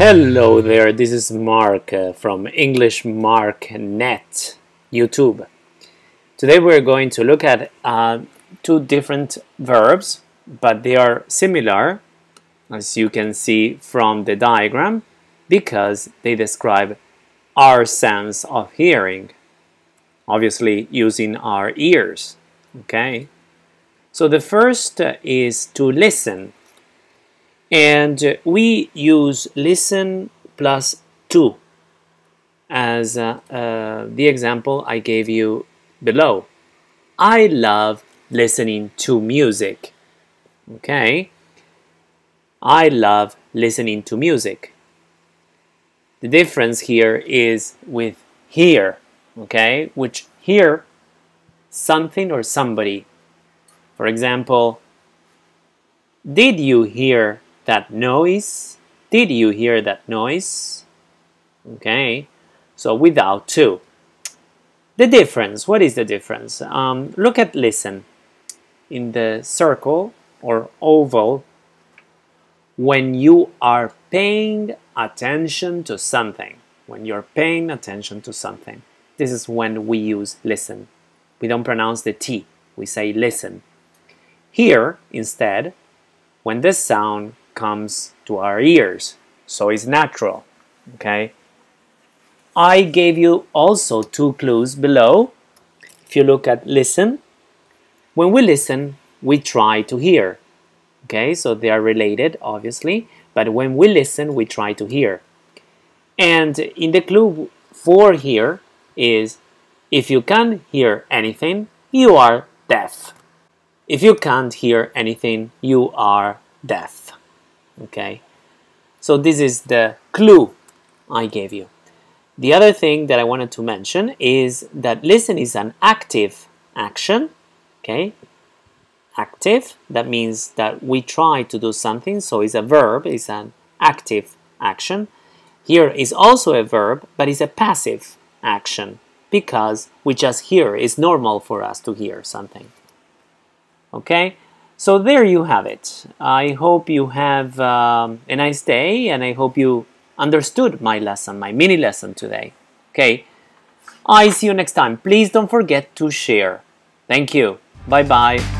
Hello there, this is Mark from English MarkNet YouTube. Today we're going to look at two different verbs, but they are similar, as you can see from the diagram, because they describe our sense of hearing, obviously using our ears, okay? So the first is to listen. And we use listen plus to as the example I gave you below. I love listening to music. Okay? I love listening to music. The difference here is with hear, okay? Which hear something or somebody. For example, did you hear that noise? Did you hear that noise? Okay, so without to. The difference, what is the difference? Look at listen. In the circle or oval, when you are paying attention to something, when you're paying attention to something, this is when we use listen. We don't pronounce the T, we say listen. Hear, instead, when this sound comes to our ears, so it's natural, okay? I gave you also two clues below. If you look at listen, when we listen, we try to hear, okay? So they are related, obviously, but when we listen, we try to hear. And in the clue for hear is, if you can't hear anything, you are deaf. If you can't hear anything, you are deaf. Okay, so this is the clue I gave you. The other thing that I wanted to mention is that listen is an active action. Okay, active, that means that we try to do something, so it's a verb, it's an active action. Hear is also a verb, but it's a passive action because we just hear. It's normal for us to hear something. Okay, so there you have it. I hope you have a nice day, and I hope you understood my lesson, my mini lesson today. Okay, I see you next time. Please don't forget to share. Thank you. Bye-bye.